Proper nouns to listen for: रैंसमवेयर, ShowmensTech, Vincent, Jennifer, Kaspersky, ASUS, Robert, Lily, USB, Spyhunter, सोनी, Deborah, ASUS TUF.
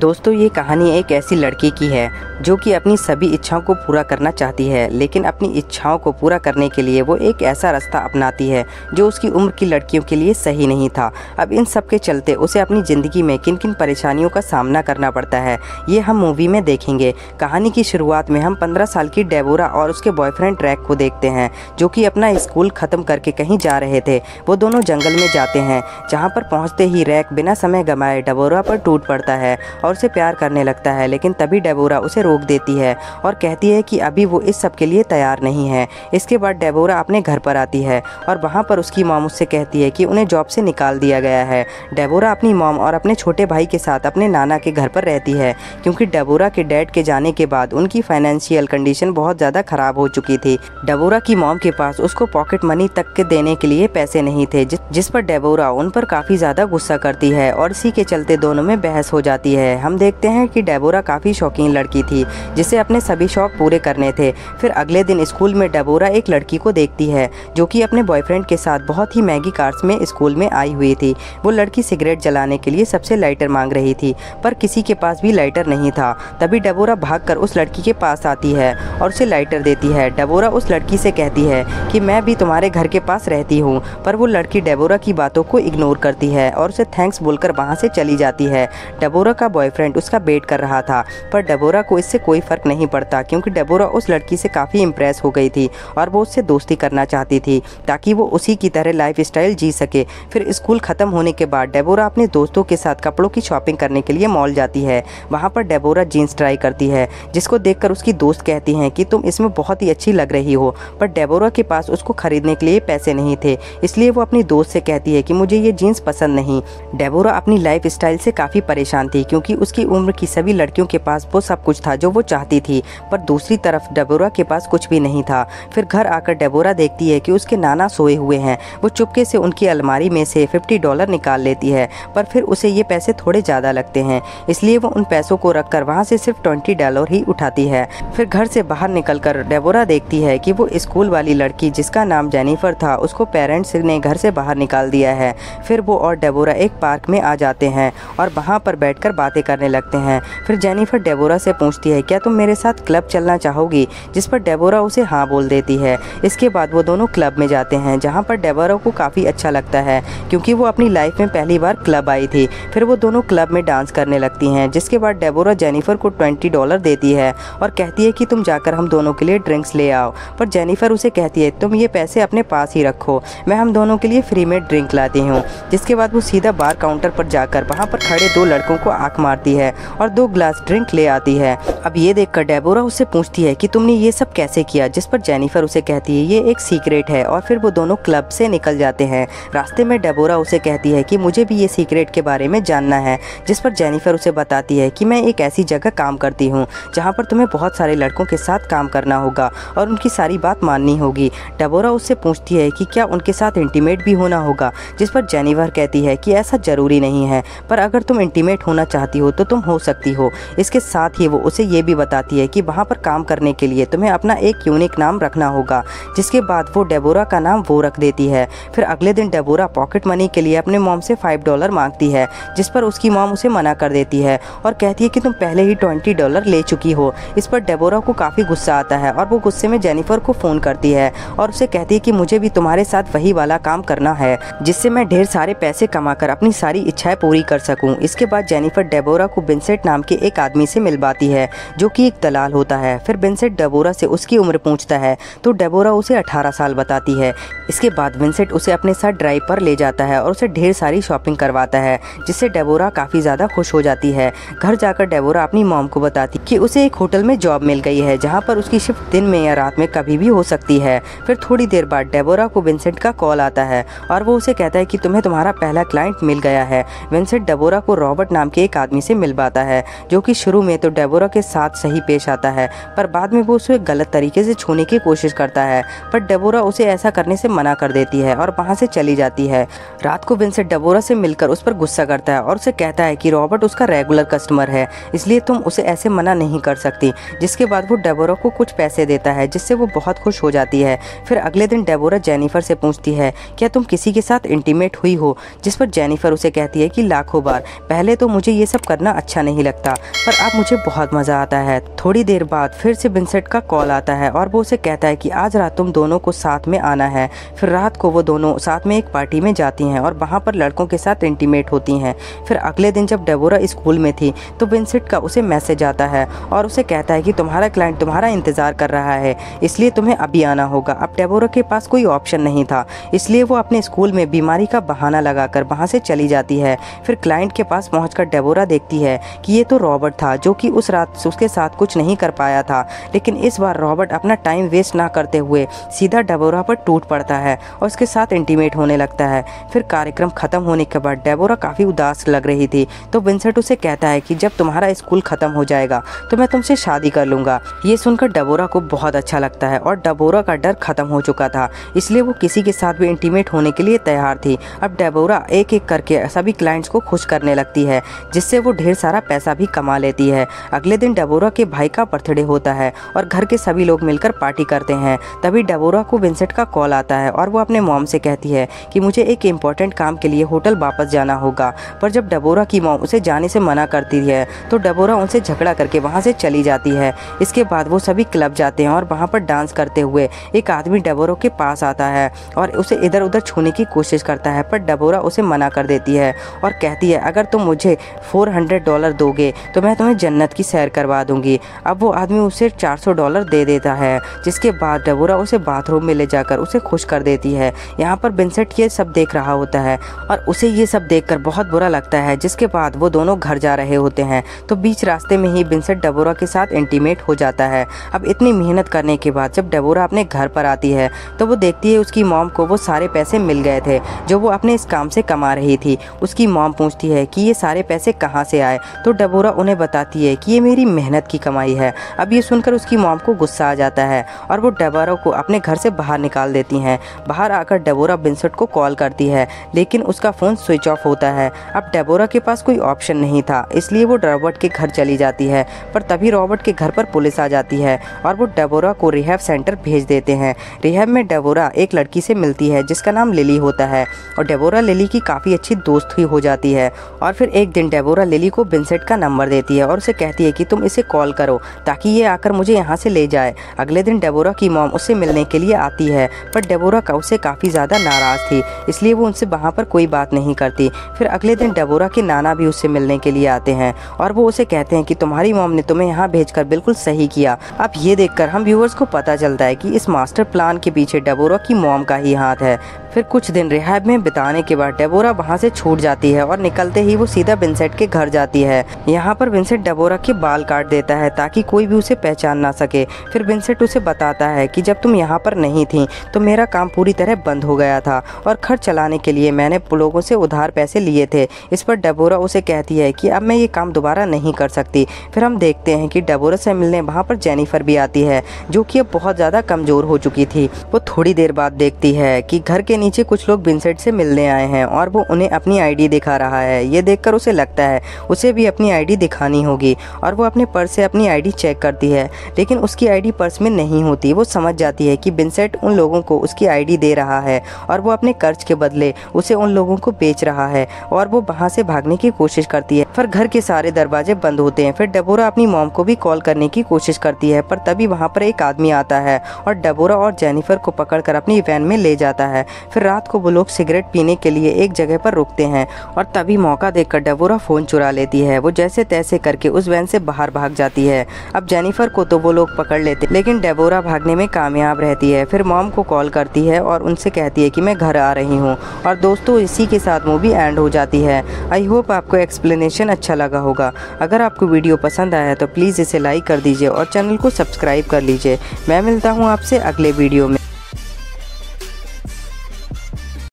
दोस्तों ये कहानी एक ऐसी लड़की की है जो कि अपनी सभी इच्छाओं को पूरा करना चाहती है, लेकिन अपनी इच्छाओं को पूरा करने के लिए वो एक ऐसा रास्ता अपनाती है जो उसकी उम्र की लड़कियों के लिए सही नहीं था। अब इन सब के चलते उसे अपनी ज़िंदगी में किन किन परेशानियों का सामना करना पड़ता है ये हम मूवी में देखेंगे। कहानी की शुरुआत में हम 15 साल की डेबोरा और उसके बॉयफ्रेंड ट्रैक को देखते हैं जो कि अपना स्कूल ख़त्म करके कहीं जा रहे थे। वो दोनों जंगल में जाते हैं, जहाँ पर पहुँचते ही ट्रैक बिना समय गंवाए डेबोरा पर टूट पड़ता है और उसे प्यार करने लगता है, लेकिन तभी डेबोरा उसे रोक देती है और कहती है कि अभी वो इस सब के लिए तैयार नहीं है। इसके बाद डेबोरा अपने घर पर आती है और वहाँ पर उसकी मॉम उससे कहती है कि उन्हें जॉब से निकाल दिया गया है। डेबोरा अपनी मॉम और अपने छोटे भाई के साथ अपने नाना के घर पर रहती है क्योंकि डेबोरा के डैड के जाने के बाद उनकी फाइनेंशियल कंडीशन बहुत ज़्यादा ख़राब हो चुकी थी। डेबोरा की मॉम के पास उसको पॉकेट मनी तक के देने के लिए पैसे नहीं थे, जिस पर डेबोरा उन पर काफ़ी ज़्यादा गुस्सा करती है और इसी के चलते दोनों में बहस हो जाती है। हम देखते हैं कि डेबोरा काफ़ी शौकीन लड़की थी जिसे अपने सभी शौक पूरे करने थे। फिर अगले दिन स्कूल में डेबोरा एक लड़की को देखती है जो कि अपने बॉयफ्रेंड के साथ बहुत ही महंगी कार्स में स्कूल में आई हुई थी। वो लड़की सिगरेट जलाने के लिए सबसे लाइटर मांग रही थी, पर किसी के पास भी लाइटर नहीं था। तभी डेबोरा भागकर उस लड़की के पास आती है और उसे लाइटर देती है। डेबोरा उस लड़की से कहती है कि मैं भी तुम्हारे घर के पास रहती हूँ, पर वो लड़की डेबोरा की बातों को इग्नोर करती है और उसे थैंक्स बोलकर वहाँ से चली जाती है। डेबोरा का बॉयफ्रेंड उसका वेट कर रहा था, पर डेबोरा को इससे कोई फ़र्क नहीं पड़ता क्योंकि डेबोरा उस लड़की से काफ़ी इंप्रेस हो गई थी और वो उससे दोस्ती करना चाहती थी ताकि वो उसी की तरह लाइफस्टाइल जी सके। फिर स्कूल ख़त्म होने के बाद डेबोरा अपने दोस्तों के साथ कपड़ों की शॉपिंग करने के लिए मॉल जाती है। वहाँ पर डेबोरा जीन्स ट्राई करती है जिसको देखकर उसकी दोस्त कहती हैं कि तुम इसमें बहुत ही अच्छी लग रही हो, पर डेबोरा के पास उसको खरीदने के लिए पैसे नहीं थे, इसलिए वो अपनी दोस्त से कहती है कि मुझे ये जीन्स पसंद नहीं। डेबोरा अपनी लाइफस्टाइल से काफ़ी परेशान थी क्योंकि उसकी उम्र की सभी लड़कियों के पास वो सब कुछ था जो वो चाहती थी, पर दूसरी तरफ डेबोरा के पास कुछ भी नहीं था। फिर घर आकर डेबोरा देखती है कि उसके नाना सोए हुए हैं। वो चुपके से उनकी अलमारी में से $50 निकाल लेती है, पर फिर उसे ये पैसे थोड़े ज़्यादा लगते हैं इसलिए वो उन पैसों को रखकर वहाँ से सिर्फ $20 ही उठाती है। फिर घर से बाहर निकलकर डेबोरा देखती है कि वो स्कूल वाली लड़की जिसका नाम जेनिफर था उसको पेरेंट्स ने घर से बाहर निकाल दिया है। फिर वो और डेबोरा एक पार्क में आ जाते हैं और वहाँ पर बैठकर बातें करने लगते हैं। फिर जेनिफर डेबोरा से पूछती है क्या तुम मेरे साथ क्लब चलना चाहोगी, जिस पर डेबोरा उसे हाँ बोल देती है। इसके बाद वो दोनों क्लब में जाते हैं जहाँ पर डेबोरा को काफ़ी अच्छा लगता है क्योंकि वो अपनी लाइफ में पहली बार क्लब आई थी। फिर वो दोनों क्लब में डांस करने लगती हैं, जिसके बाद डेबोरा जेनिफर को $20 देती है और कहती है कि तुम जाकर हम दोनों के लिए ड्रिंक्स ले आओ, पर जेनिफर उसे कहती है तुम ये पैसे अपने पास ही रखो, मैं हम दोनों के लिए फ्री में ड्रिंक लाती हूँ। जिसके बाद वो सीधा बार काउंटर पर जाकर वहाँ पर खड़े दो लड़कों को आंख मारती है और 2 ग्लास ड्रिंक ले आती है। अब ये देखकर डेबोरा उससे पूछती है कि तुमने ये सब कैसे किया, जिस पर जेनिफर उसे कहती है ये एक सीक्रेट है। और फिर वो दोनों क्लब से निकल जाते हैं। रास्ते में डेबोरा उसे कहती है कि मुझे भी ये सीक्रेट के बारे में जानना है, जिस पर जेनिफर उसे बताती है कि मैं एक ऐसी जगह काम करती हूँ जहाँ पर तुम्हें बहुत सारे लड़कों के साथ काम करना होगा और उनकी सारी बात माननी होगी। डेबोरा उससे पूछती है कि क्या उनके साथ इंटीमेट भी होना होगा, जिस पर जेनिफर कहती है कि ऐसा ज़रूरी नहीं है, पर अगर तुम इंटीमेट होना चाहती हो तो तुम हो सकती हो। इसके साथ ही वो उसे ये भी बताती है कि वहाँ पर काम करने के लिए तुम्हें अपना एक यूनिक नाम रखना होगा, जिसके बाद वो डेबोरा का नाम वो रख देती है। फिर अगले दिन डेबोरा पॉकेट मनी के लिए अपने मॉम से $5 मांगती है, जिस पर उसकी मॉम उसे मना कर देती है और कहती है कि तुम पहले ही $20 ले चुकी हो। इस पर डेबोरा को काफ़ी गुस्सा आता है और वो गुस्से में जेनिफर को फ़ोन करती है और उसे कहती है कि मुझे भी तुम्हारे साथ वही वाला काम करना है जिससे मैं ढेर सारे पैसे कमाकर अपनी सारी इच्छाएं पूरी कर सकूं। इसके बाद जेनिफर डेबोरा को विंसेंट नाम के एक आदमी से मिलवाती है जो कि एक दलाल होता है। फिर विंसेंट डेबोरा से उसकी उम्र पूछता है तो डेबोरा उसे 18 साल बताती है। इसके बाद विंसेंट उसे अपने साथ ड्राइव पर ले जाता है और उसे ढेर सारी शॉपिंग करवाता है, जिससे डेबोरा काफ़ी ज़्यादा खुश हो जाती है। घर जाकर डेबोरा अपनी मॉम को बताती कि उसे एक होटल में जॉब मिल गई है जहाँ पर उसकी शिफ्ट दिन में या रात में कभी भी हो सकती है। फिर थोड़ी देर बाद डेबोरा को विंसेंट का कॉल आता है और वो उसे कहता है कि तुम्हें तुम्हारा पहला क्लाइंट मिल गया है। विंसेंट डेबोरा को रॉबर्ट नाम के एक आदमी से मिलवाता है जो कि शुरू में तो डेबोरा के साथ सही पेश आता है, पर बाद में वो उसे गलत तरीके से छूने की कोशिश करता है, पर डेबोरा उसे ऐसा करने से मना कर देती है और वहाँ से चली जाती है। रात को विंसेंट डेबोरा से मिलकर उस पर गुस्सा करता है और उसे कहता है कि रॉबर्ट उसका रेगुलर कस्टमर है, इसलिए तुम उसे ऐसे मना नहीं कर सकती। जिसके बाद वो डेबोरा को कुछ पैसे देता है जिससे वो बहुत खुश हो जाती है। फिर अगले दिन डेबोरा जेनिफर से पूछती है क्या तुम किसी के साथ इंटीमेट हुई हो, जिस पर जेनिफर उसे कहती है कि लाखों बार, पहले तो मुझे ये सब करना अच्छा नहीं लगता, पर अब मुझे बहुत मज़ा आता है। थोड़ी देर बाद फिर से विंसेंट का कॉल आता है और वो उसे कहता है कि आज रात तुम दोनों को साथ में आना है। फिर रात को वो दोनों साथ में एक पार्टी में जाती हैं और वहाँ पर लड़कों के साथ इंटीमेट होती हैं। फिर अगले दिन जब डेबोरा स्कूल में थी तो विंसेंट का उसे मैसेज आता है और उसे कहता है कि तुम्हारा क्लाइंट तुम्हारा इंतज़ार कर रहा है, इसलिए तुम्हें अभी आना होगा। अब डेबोरा के पास कोई ऑप्शन नहीं था, इसलिए वो अपने स्कूल में बीमारी का बहाना लगाकर वहाँ से चली जाती है। फिर क्लाइंट के पास पहुँच डेबोरा देखती है कि ये तो रॉबर्ट था, जो कि उस रात उसके साथ कुछ नहीं कर पाया था, लेकिन इस बार रॉबर्ट अपना टाइम वेस्ट ना करते हुए सीधा डेबोरा पर टूट पड़ता है और उसके साथ इंटीमेट होने लगता है। फिर कार्यक्रम खत्म होने के बाद डेबोरा काफ़ी उदास लग रही थी, तो विंसेंट उसे कहता है कि जब तुम्हारा स्कूल ख़त्म हो जाएगा तो मैं तुमसे शादी कर लूँगा। ये सुनकर डेबोरा को बहुत अच्छा लगता है और डेबोरा का डर खत्म हो चुका था, इसलिए वो किसी के साथ भी इंटीमेट होने के लिए तैयार थी। अब डेबोरा एक एक करके सभी क्लाइंट्स को खुश करने लगती है, जिससे वो ढेर सारा पैसा भी कमा लेती है। अगले दिन डेबोरा के भाई का बर्थडे होता है और घर के सभी लोग मिलकर पार्टी करते हैं। तभी डेबोरा को विंसेंट का कॉल आता है और वो अपने मॉम से कहती है कि मुझे एक इम्पॉर्टेंट काम के लिए होटल वापस जाना होगा। पर जब डेबोरा की मॉम उसे जाने से मना करती है तो डेबोरा उनसे झगड़ा करके वहाँ से चली जाती है। इसके बाद वो सभी क्लब जाते हैं और वहाँ पर डांस करते हुए एक आदमी डेबोरा के पास आता है और उसे इधर उधर छूने की कोशिश करता है, पर डेबोरा उसे मना कर देती है और कहती है अगर तुम मुझे $400 दोगे तो मैं तुम्हें जन्नत की सैर करवा दूंगी। अब वो आदमी उसे $400 दे देता है, जिसके बाद डेबोरा उसे बाथरूम में ले जाकर उसे खुश कर देती है। यहाँ पर विंसेंट ये सब देख रहा होता है और उसे ये सब देखकर बहुत बुरा लगता है, जिसके बाद वो दोनों घर जा रहे होते हैं तो बीच रास्ते में ही विंसेंट डेबोरा के साथ इंटीमेट हो जाता है। अब इतनी मेहनत करने के बाद जब डेबोरा अपने घर पर आती है तो वो देखती है उसकी मॉम को वो सारे पैसे मिल गए थे जो वो अपने इस काम से कमा रही थी। उसकी मॉम पूछती है कि ये सारे पैसे कहाँ से आए, तो डेबोरा उन्हें बताती है कि ये मेरी मेहनत की कमाई है। अब ये सुनकर उसकी मॉम को गुस्सा आ जाता है और वो डेबोरा को अपने घर से बाहर निकाल देती हैं। बाहर आकर डेबोरा विंसेंट को कॉल करती है, लेकिन उसका फ़ोन स्विच ऑफ होता है। अब डेबोरा के पास कोई ऑप्शन नहीं था, इसलिए वो रॉबर्ट के घर चली जाती है। पर तभी रॉबर्ट के घर पर पुलिस आ जाती है और वो डेबोरा को रिहैब सेंटर भेज देते हैं। रिहैब में डेबोरा एक लड़की से मिलती है जिसका नाम लिली होता है और डेबोरा लिली की काफ़ी अच्छी दोस्त ही हो जाती है। और फिर एक दिन डेबोरा लिली को विंसेंट का नंबर देती है और उसे कहती है कि तुम इसे कॉल करो ताकि ये आकर मुझे यहाँ से ले जाए। अगले दिन डेबोरा की मॉम उससे मिलने के लिए आती है, पर डेबोरा का उससे काफ़ी ज़्यादा नाराज़ थी, इसलिए वो उनसे वहाँ पर कोई बात नहीं करती। फिर अगले दिन डेबोरा के नाना भी उससे मिलने के लिए आते हैं और वो उसे कहते हैं कि तुम्हारी मॉम ने तुम्हें यहाँ भेजकर बिल्कुल सही किया। अब ये देखकर हम व्यूअर्स को पता चलता है कि इस मास्टर प्लान के पीछे डेबोरा की मॉम का ही हाथ है। फिर कुछ दिन रिहैब में बिताने के बाद डेबोरा वहाँ से छूट जाती है और निकलते ही वो सीधा विंसेंट के घर जाती है। यहाँ पर विंसेंट डेबोरा के बाल काट देता है ताकि कोई भी उसे पहचान ना सके। फिर विंसेंट उसे बताता है कि जब तुम यहाँ पर नहीं थी तो मेरा काम पूरी तरह बंद हो गया था और खर्च चलाने के लिए मैंने लोगों से उधार पैसे लिए थे। इस पर डेबोरा उसे कहती है कि अब मैं ये काम दोबारा नहीं कर सकती। फिर हम देखते हैं कि डेबोरा से मिलने वहाँ पर जेनिफर भी आती है, जो कि अब बहुत ज़्यादा कमज़ोर हो चुकी थी। वो थोड़ी देर बाद देखती है कि घर के नीचे कुछ लोग विंसेंट से मिलने आए हैं और वो उन्हें अपनी आईडी दिखा रहा है। ये देखकर उसे लगता है उसे भी अपनी आईडी दिखानी होगी और वो अपने पर्स से अपनी आईडी चेक करती है, लेकिन उसकी आईडी पर्स में नहीं होती। वो समझ जाती है कि विंसेंट उन लोगों को उसकी आईडी दे रहा है और वो अपने कर्ज के बदले उसे उन लोगों को बेच रहा है और वो वहाँ से भागने की कोशिश करती है। पर घर के सारे दरवाजे बंद होते हैं। फिर डेबोरा अपनी मॉम को भी कॉल करने की कोशिश करती है, पर तभी वहाँ पर एक आदमी आता है और डेबोरा और जेनिफर को पकड़कर अपनी वैन में ले जाता है। फिर रात को वो लोग सिगरेट पीने के लिए एक जगह पर रुकते हैं और तभी मौका देखकर डेबोरा फ़ोन चुरा लेती है। वो जैसे तैसे करके उस वैन से बाहर भाग जाती है। अब जेनिफर को तो वो लोग पकड़ लेते, लेकिन डेबोरा भागने में कामयाब रहती है। फिर मॉम को कॉल करती है और उनसे कहती है कि मैं घर आ रही हूँ। और दोस्तों, इसी के साथ मूवी एंड हो जाती है। आई होप आपको एक्सप्लेनेशन अच्छा लगा होगा। अगर आपको वीडियो पसंद आया तो प्लीज़ इसे लाइक कर दीजिए और चैनल को सब्सक्राइब कर लीजिए। मैं मिलता हूँ आपसे अगले वीडियो में।